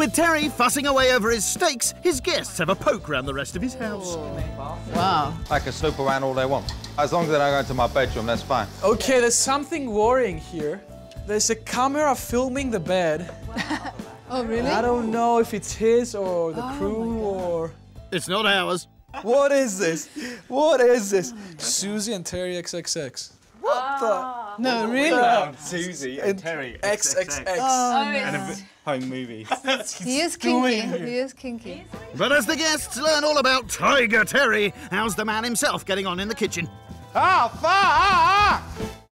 With Terry fussing away over his steaks, his guests have a poke round the rest of his house. Wow. I can snoop around all they want. As long as they don't go into my bedroom, that's fine. Okay, there's something worrying here. There's a camera filming the bed. Wow. Oh, really? I don't know if it's his or the crew or... It's not ours. What is this? What is this? Susie and Terry XXX. What the? No, really? No, Susie and Terry XXX. Oh, and a home movie. He is kinky. He is kinky. But as the guests learn all about Tiger Terry, how's the man himself getting on in the kitchen? Ah, fuck!